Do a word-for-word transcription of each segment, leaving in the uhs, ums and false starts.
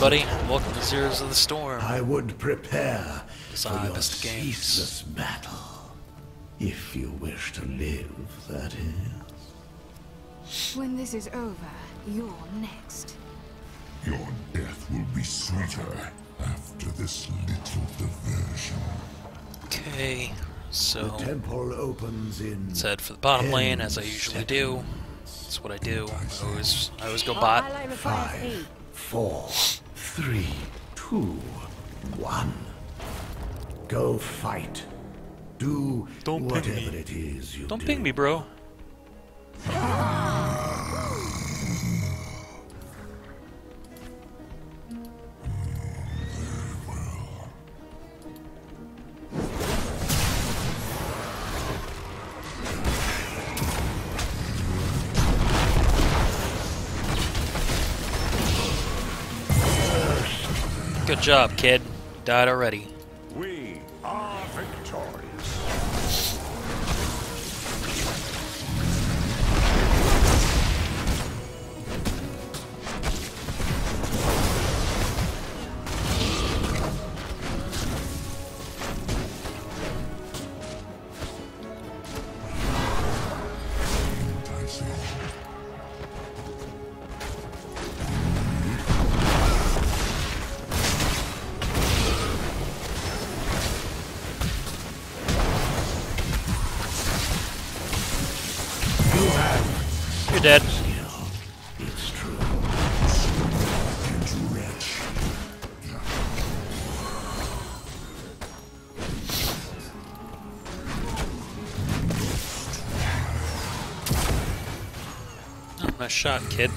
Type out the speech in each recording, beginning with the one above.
everybody, and welcome to Zeroes of the Storm. I would prepare for your ceaseless battle, if you wish to live, that is. When this is over, you're next. Your death will be sweeter after this little diversion. Okay, so the temple opens in. Let's head for the bottom lane, as I usually do. That's what I do. I always, I always go bot. Five, four, three, two, one. Go fight. Do Don't whatever ping me. It is you Don't do. ping me, bro. Good job, kid. Died already. We are victorious. You're dead. It's true. Oh, nice shot, kid.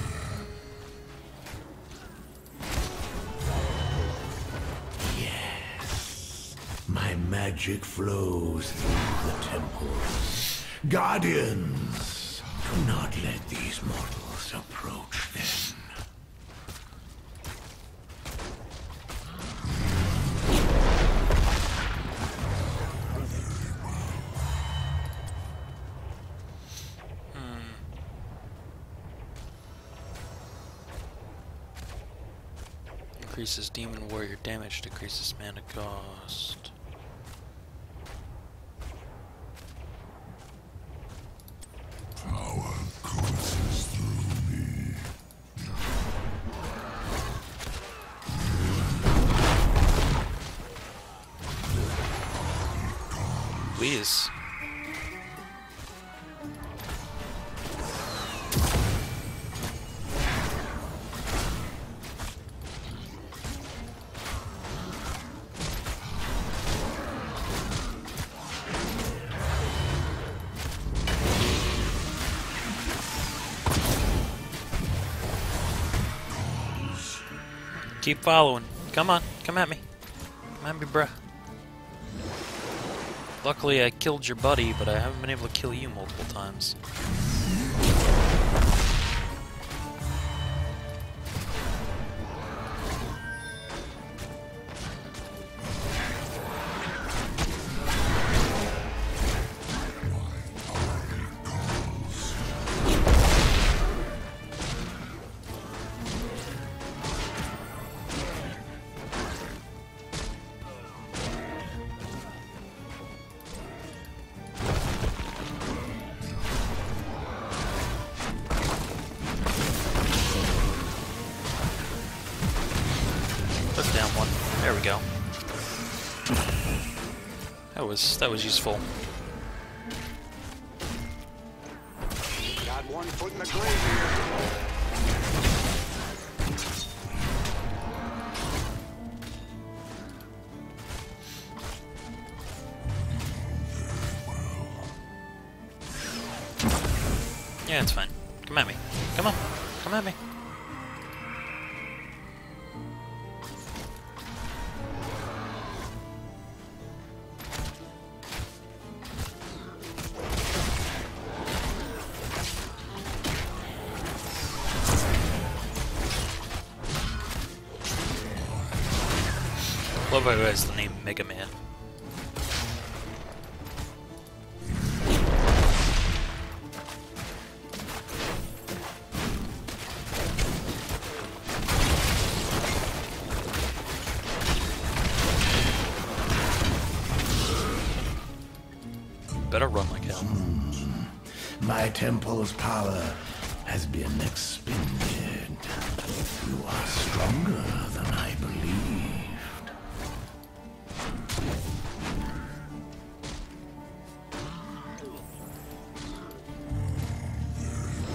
Yes. My magic flows through the temples. Guardians! Do not let these mortals approach them. Hmm. Increases demon warrior damage, decreases mana cost. Please. Keep following. Come on, come at me. Come at me, bruh. Luckily I killed your buddy, but I haven't been able to kill you multiple times. Down one. There we go. That was that was useful. Got one foot in the grave here. Yeah, it's fine. Come at me. Come on. Come at me. I love how he has the name Mega Man. better run like hell. Hmm. My temple's power has been expended. You are stronger than I believed.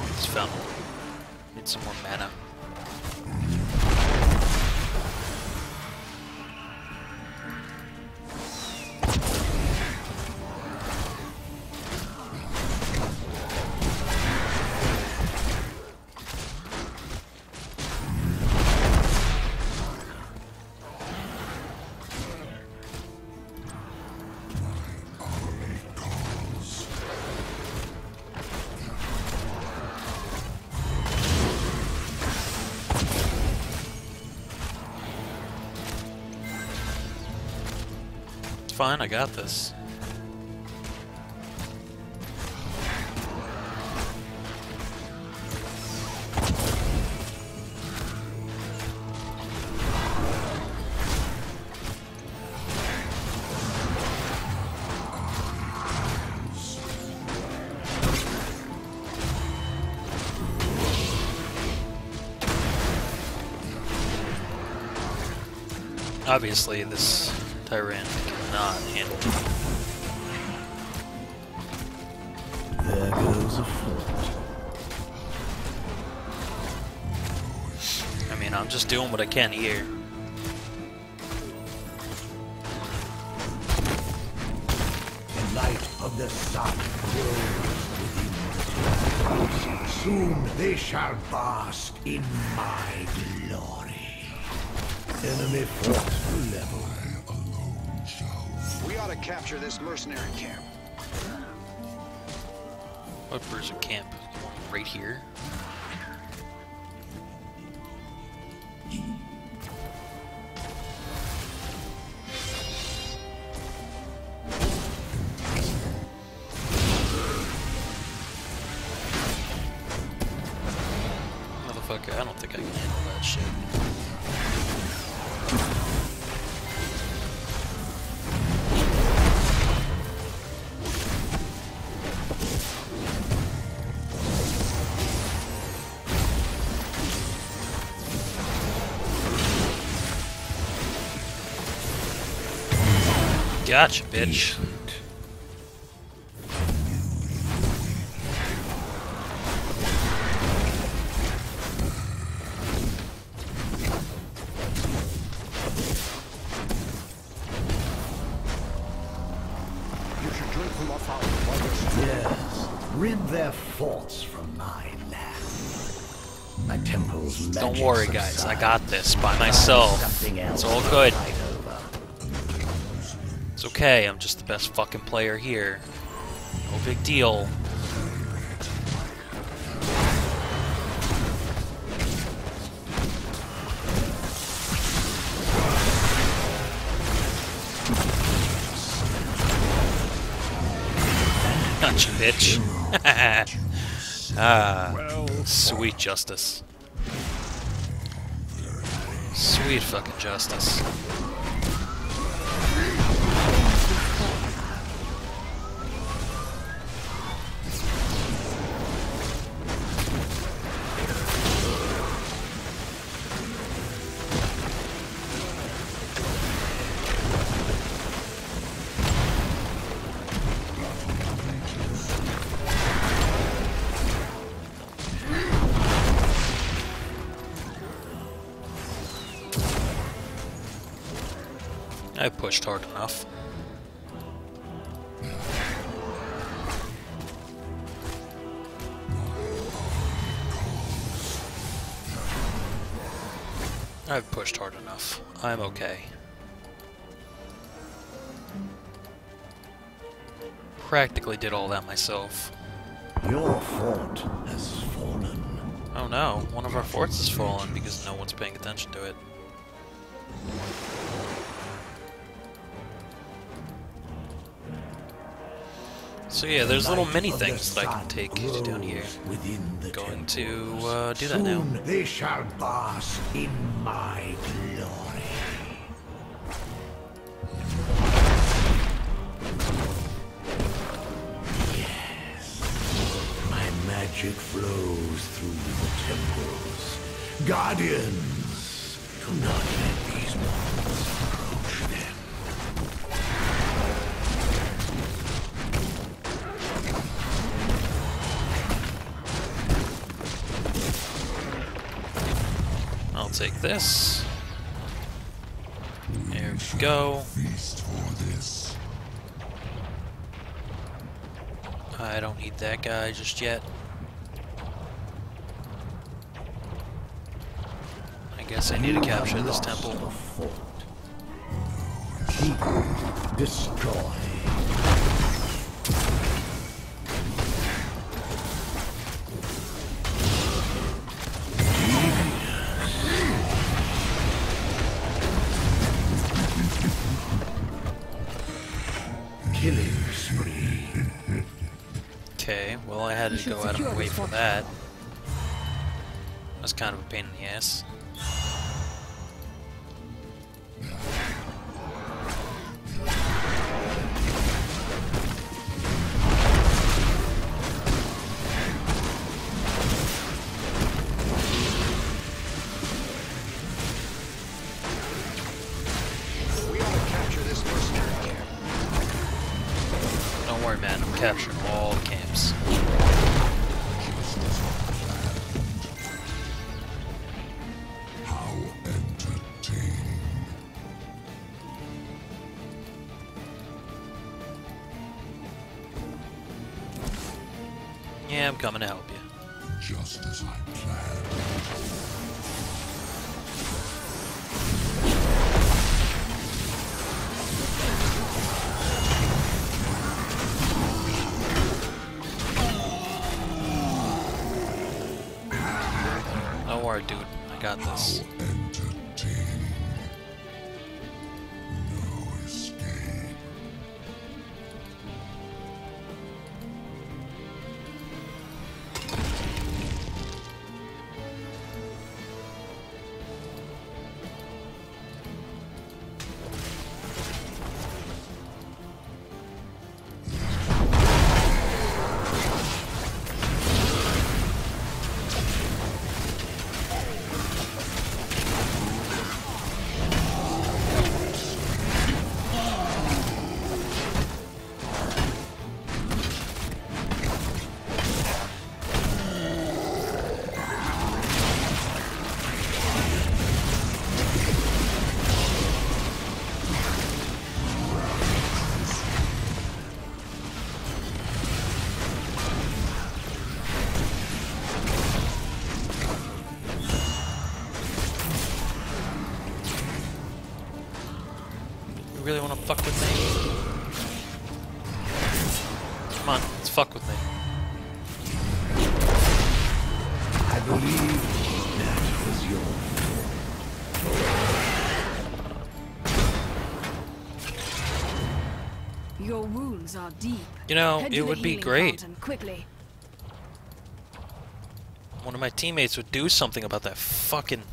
It's found. Need some more mana. Fine, I got this. Obviously, this Tyrant cannot handle it. There goes a fort. I mean, I'm just doing what I can here. The light of the sun grows within the soon they shall bask in my glory. Enemy fort level. We ought to capture this mercenary camp. What is a camp? Right here? Motherfucker, I don't think I can handle that shit. Gotcha, bitch. Yes, rid their forts from my land. My temples. Don't worry, guys. I got this by myself. It's all good. It's okay, I'm just the best fucking player here. No big deal. Gotcha, bitch. Ah, sweet justice. Sweet fucking justice. I pushed hard enough. I've pushed hard enough. I'm okay. Practically did all that myself. Your fort has fallen. Oh no, one of our forts has fallen because no one's paying attention to it. So yeah, there's little mini things that I can take down here. Going to uh, do that now. Soon they shall bask in my glory. flows through the temples. Guardians, do not let these monsters approach them. I'll take this. There we go. I don't need that guy just yet. I guess I need to capture this temple. Keep, destroy. To go out of my way for that. That's kind of a pain in the ass. We ought to capture this mercenary camp. Don't worry, man. I'm capturing all the camps. Yeah, I'm coming to help you. Just as I planned. Don't worry, dude. I got this. Really want to fuck with me? Come on, let's fuck with me. I believe that was your. Your wounds are deep. You know, it would be great. One of my teammates would do something about that fucking.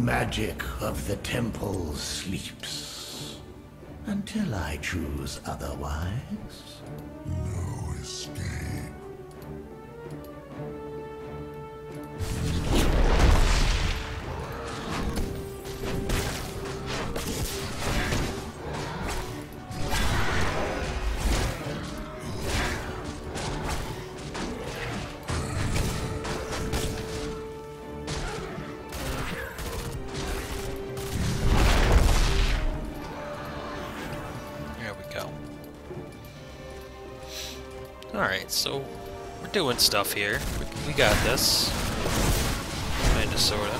Magic of the temple sleeps until I choose otherwise. No escape. Alright, so we're doing stuff here. We got this. Kinda, sorta.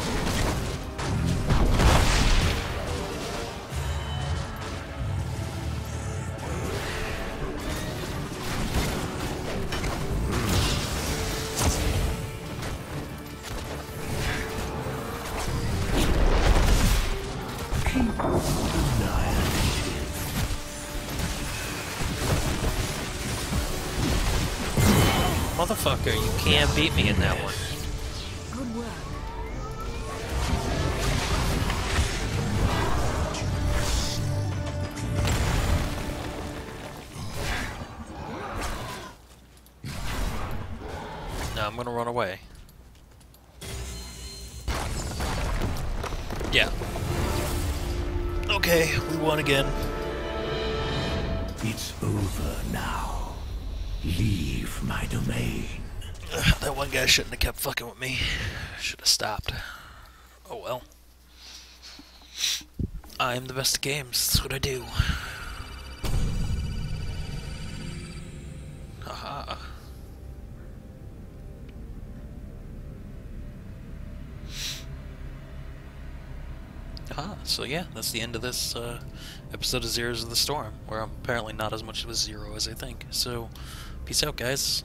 Motherfucker, you can't beat me in that one. Good work. I'm gonna run away. Yeah. Okay, we won again. It's over now. Leave my domain. Ugh, that one guy shouldn't have kept fucking with me. Should have stopped. Oh well. I'm the best at games. That's what I do. Haha. Ah, so yeah, that's the end of this uh, episode of Zeroes of the Storm, where I'm apparently not as much of a zero as I think. So, peace out, guys.